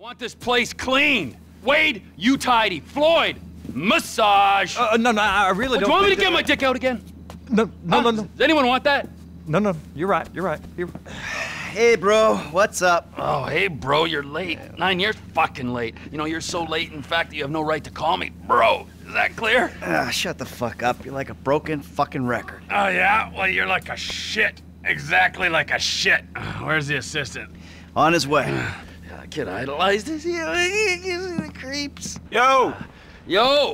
Want this place clean. Wade, you tidy. Floyd, massage. No, I really don't. Do you want me to get my dick out again? No. Does anyone want that? No, you're right. Hey, bro, what's up? Oh, hey, bro, you're late. 9 years fucking late. You know, you're so late, in fact, that you have no right to call me bro. Is that clear? Shut the fuck up. You're like a broken fucking record. Oh, yeah? Well, you're like a shit. Exactly like a shit. Where's the assistant? On his way. Kid idolized this. He gives me the creeps. Yo,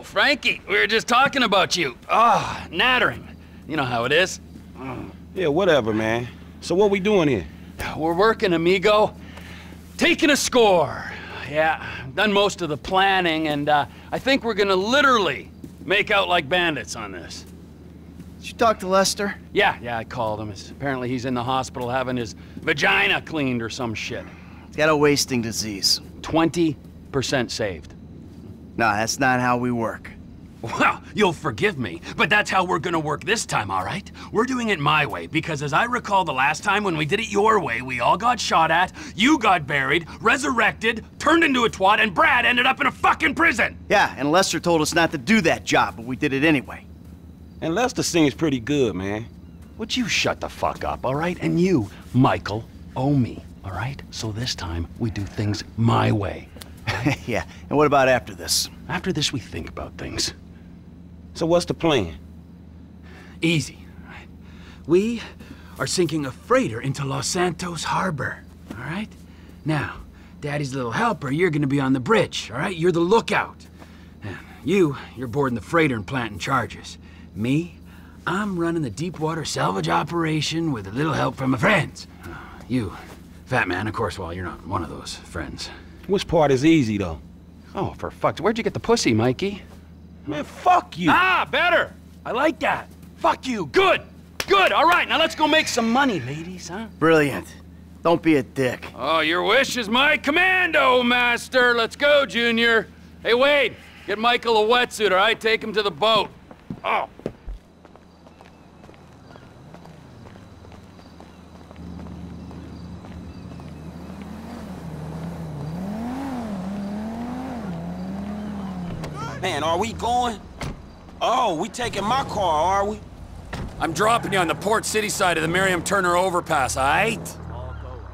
Frankie, we were just talking about you. Ah, nattering. You know how it is. Yeah, whatever, man. So what we doing here? We're working, amigo. Taking a score. Yeah, done most of the planning, and I think we're gonna literally make out like bandits on this. Did you talk to Lester? Yeah, I called him. Apparently he's in the hospital having his vagina cleaned or some shit. He's got a wasting disease. 20% saved. No, that's not how we work. Well, you'll forgive me, but that's how we're gonna work this time, all right? We're doing it my way, because as I recall the last time when we did it your way, we all got shot at, you got buried, resurrected, turned into a twat, and Brad ended up in a fucking prison! Yeah, and Lester told us not to do that job, but we did it anyway. And Lester sings pretty good, man. Would you shut the fuck up, all right? And you, Michael, owe me, all right? So this time, we do things my way. Yeah, and what about after this? After this, we think about things. So what's the plan? Easy, right? We are sinking a freighter into Los Santos Harbor, all right? Now, Daddy's little helper, you're gonna be on the bridge, all right? You're the lookout. And you're boarding the freighter and planting charges. Me, I'm running the deep water salvage operation with a little help from my friends. You, fat man, of course, well, you're not one of those friends. Which part is easy, though? Oh, for fuck's sake, where'd you get the pussy, Mikey? Man, fuck you! Ah, better! I like that! Fuck you! Good! All right, now let's go make some money, ladies, huh? Brilliant. Don't be a dick. Oh, your wish is my commando, master! Let's go, Junior! Hey, Wade, get Michael a wetsuit, all right? Take him to the boat. Oh. Man, are we going? Oh, we taking my car, are we? I'm dropping you on the Port City side of the Miriam Turner Overpass, all right?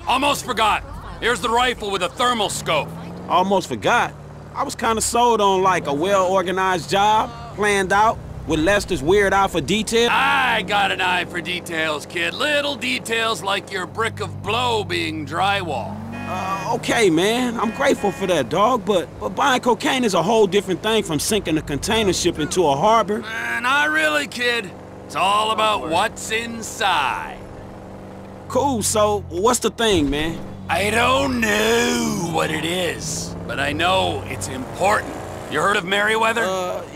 Almost forgot. Here's the rifle with a thermal scope. Almost forgot? I was kind of sold on, like, a well-organized job, planned out, with Lester's weird eye for detail. I got an eye for details, kid. Little details like your brick of blow being drywall. Okay, man, I'm grateful for that, dog, but buying cocaine is a whole different thing from sinking a container ship into a harbor. Not really, kid. It's all about what's inside. Cool, so what's the thing, man? I don't know what it is, but I know it's important. You heard of Merryweather?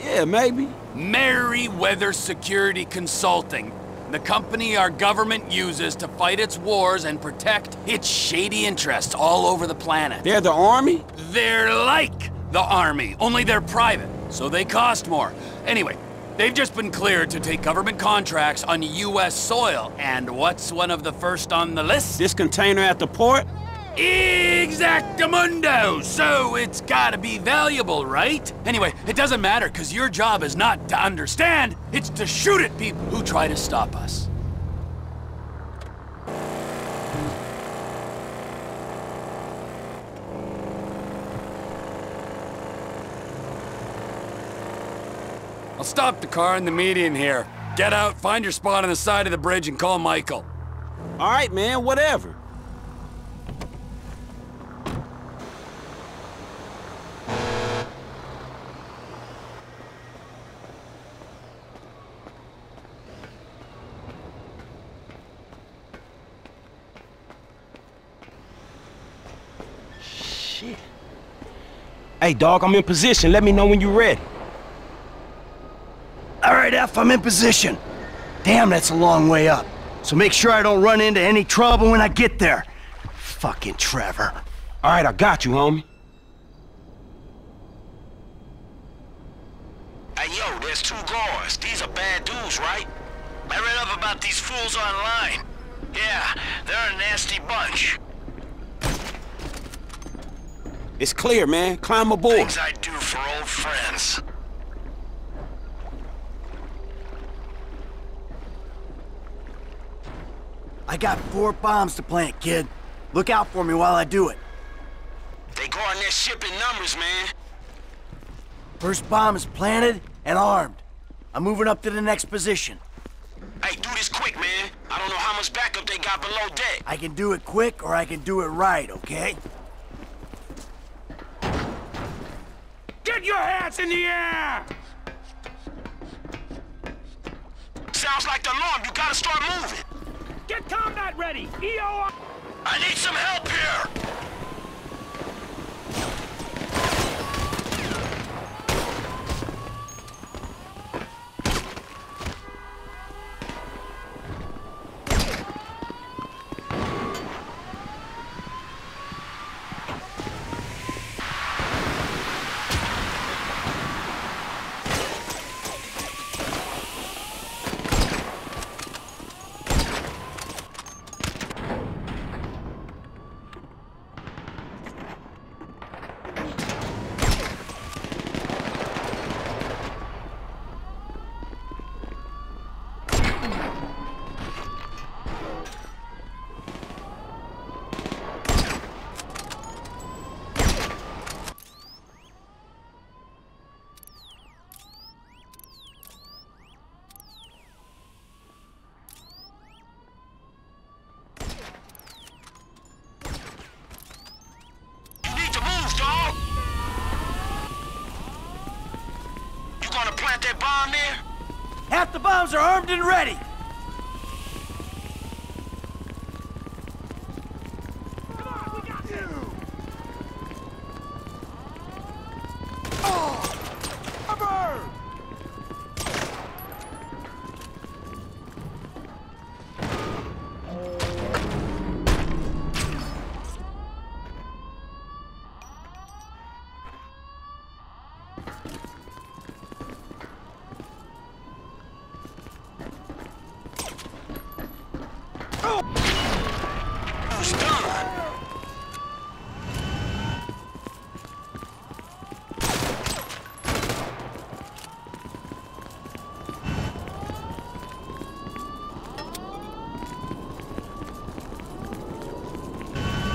Yeah, maybe. Merryweather Security Consulting. The company our government uses to fight its wars and protect its shady interests all over the planet. They're the army? They're like the army, only they're private, so they cost more. Anyway, they've just been cleared to take government contracts on U.S. soil. And what's one of the first on the list? This container at the port? Exactamundo! So it's gotta be valuable, right? Anyway, it doesn't matter, because your job is not to understand, it's to shoot at people who try to stop us. I'll stop the car in the median here. Get out, find your spot on the side of the bridge, and call Michael. All right, man, whatever. Hey, dog, I'm in position. Let me know when you're ready. All right, F, I'm in position. Damn, that's a long way up. So make sure I don't run into any trouble when I get there. Fucking Trevor. All right, I got you, homie. Hey, yo, there's two guards. These are bad dudes, right? I read up about these fools online. Yeah, they're a nasty bunch. It's clear, man. Climb aboard. Things I do for old friends. I got 4 bombs to plant, kid. Look out for me while I do it. They go on their ship in numbers, man. First bomb is planted and armed. I'm moving up to the next position. Hey, do this quick, man. I don't know how much backup they got below deck. I can do it quick or I can do it right, okay? Get your hands in the air! Sounds like the alarm. You gotta start moving. Get combat ready! EO! I need some help here! Half the bombs are armed and ready! Come on, we got you! Oh! A bird!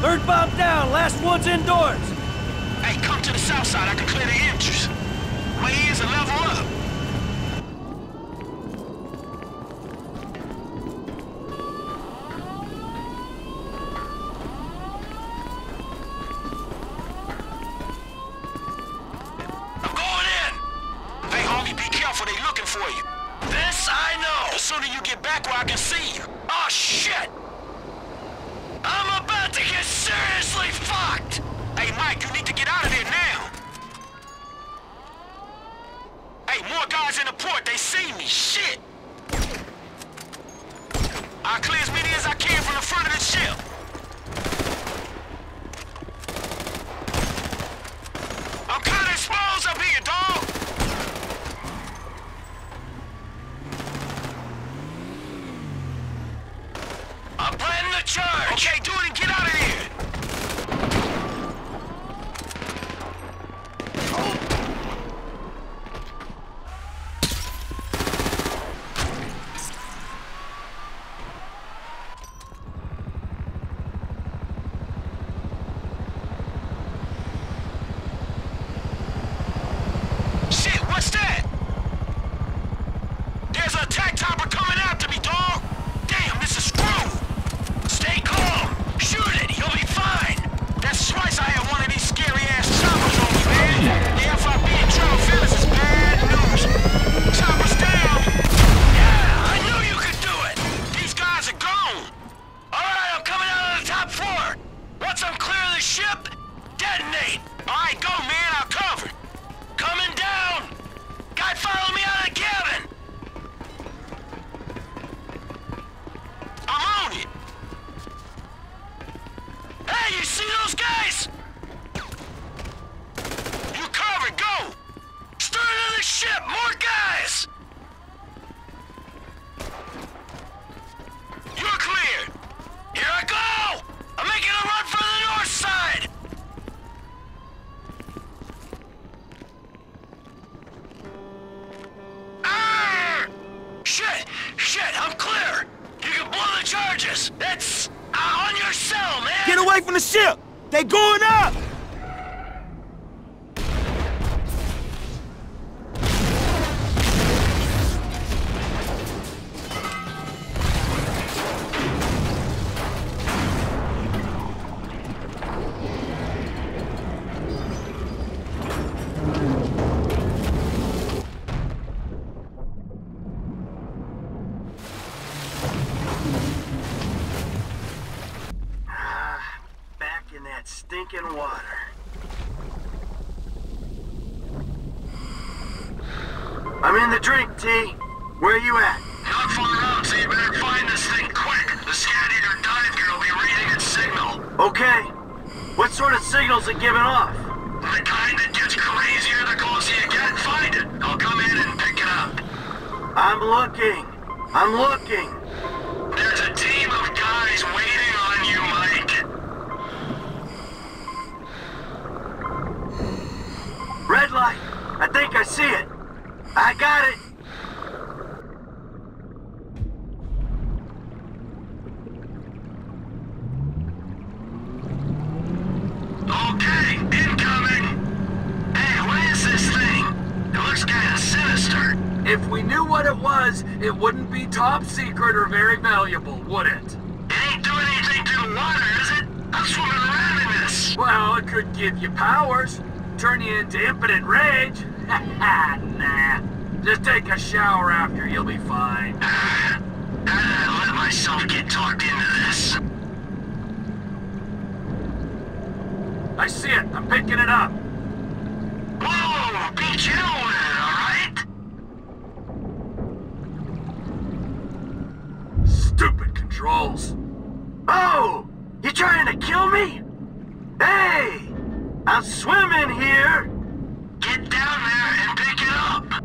Third bomb down, last one's indoors! Hey, come to the south side, I can clear the entrance. My ears are level up. I'm going in! Hey, homie, be careful, they looking for you. This I know! The sooner you get back where I can see you. Oh, shit! I'm about to get seriously fucked! Hey, Mike, you need to get out of there now! Hey, more guys in the port, they see me, shit! I'll clear as many as I can from the front of the ship! I'm kinda exposed up here, dawg! I'm planting the charge! Okay, do it and get out of here! Shit, what's that? There's an attack chopper coming after me, dawg! Damn, this is screwed! Stay calm! Shoot it! You'll be fine! That's twice I have one of these scary-ass choppers on me, man! The FIB in trouble, fellas, is bad news! Choppers down! Yeah, I knew you could do it! These guys are gone! Alright, I'm coming out of the top floor! Once I'm clear of the ship, detonate! Alright, go, man, I'll cover! Coming down! Guy, follow me out of the cabin! I'm on it! Hey, you see those guys? You covered, go! Stern of the ship, more guys! You're clear! Here I go! I'm making a run for the north side! shit, I'm clear! You can blow the charges! It's on your cell, man! Get away from the ship! They going up! Stinking water. I'm in the drink, T. Where you at? Not far out, so you better find this thing quick. The scat eater dive gear will be reading its signal. Okay. What sort of signals it giving off? The kind that gets crazier the closer you get. Find it. I'll come in and pick it up. I'm looking. I'm looking. I think I see it. I got it. Okay, incoming. Hey, what is this thing? It looks kind of sinister. If we knew what it was, it wouldn't be top secret or very valuable, would it? It ain't doing anything to the water, is it? I'm swimming around in this. Well, it could give you powers. Turn you into impotent rage? Nah. Just take a shower after, you'll be fine. How did I let myself get talked into this? I see it. I'm picking it up. Whoa! Be chill with it, alright? Stupid controls. Oh! You trying to kill me? Hey! I'm swimming here! Get down there and pick it up!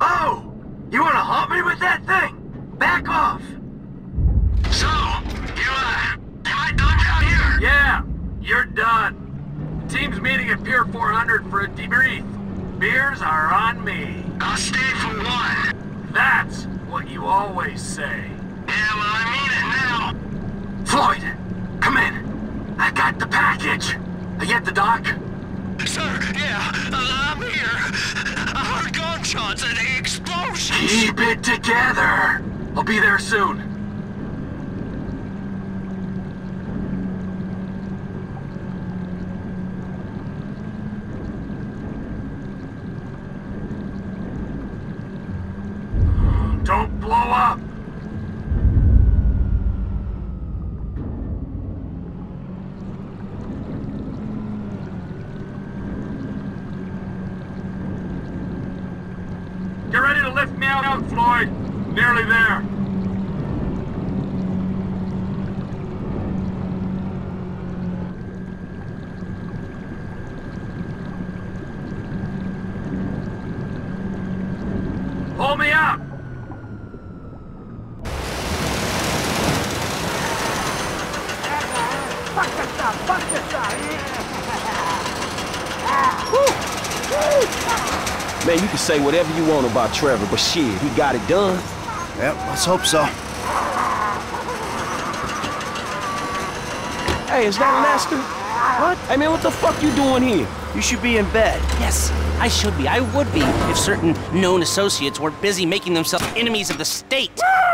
Oh! You wanna haunt me with that thing? Back off! So, am I done down here? Yeah, you're done. Team's meeting at Pier 400 for a debrief. Beers are on me. I'll stay for one. That's what you always say. Yeah, well, I mean it now. Floyd, come in. I got the package. Are you at the dock? Sir, yeah, I'm here. I heard gunshots and explosions. Keep it together. I'll be there soon. Don't blow up. Floyd, nearly there. Pull me up. Man, you can say whatever you want about Trevor, but shit, he got it done. Yep, let's hope so. Hey, is that Lester? What? Hey, man, what the fuck you doing here? You should be in bed. Yes, I should be. I would be if certain known associates weren't busy making themselves enemies of the state.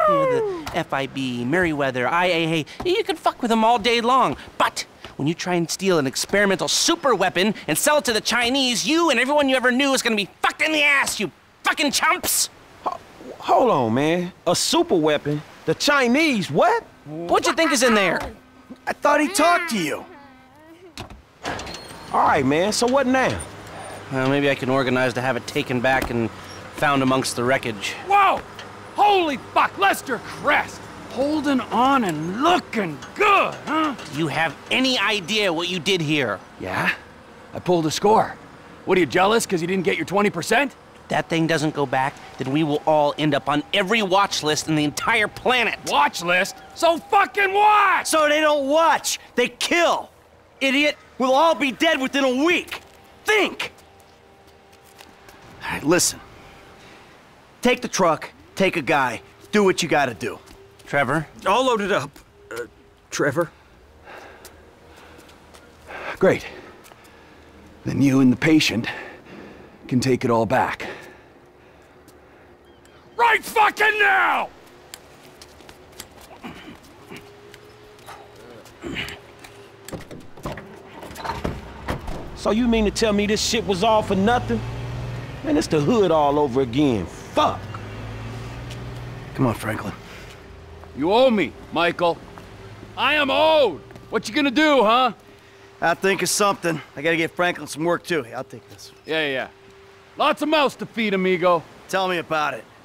You know, the FIB, Merryweather, IAA, you can fuck with them all day long, but... when you try and steal an experimental super weapon and sell it to the Chinese, you and everyone you ever knew is gonna be fucked in the ass, you fucking chumps! Hold on, man. A super weapon? The Chinese, what? What'd you think is in there? I thought he talked to you. All right, man, so what now? Well, maybe I can organize to have it taken back and found amongst the wreckage. Whoa! Holy fuck, Lester Crest! Holding on and looking good, huh? Do you have any idea what you did here? Yeah? I pulled a score. What, are you jealous because you didn't get your 20%? If that thing doesn't go back, then we will all end up on every watch list in the entire planet. Watch list? So fucking watch! So they don't watch. They kill. Idiot. We'll all be dead within a week. Think! All right, listen. Take the truck, take a guy, do what you gotta do. Trevor? All loaded up. Trevor? Great. Then you and the patient can take it all back. Right fucking now! So you mean to tell me this shit was all for nothing? Man, it's the hood all over again. Fuck! Come on, Franklin. You owe me, Michael. I am owed! What you gonna do, huh? I'll think of something. I gotta get Franklin some work, too. I'll take this. Yeah, yeah. Lots of mouths to feed, amigo. Tell me about it.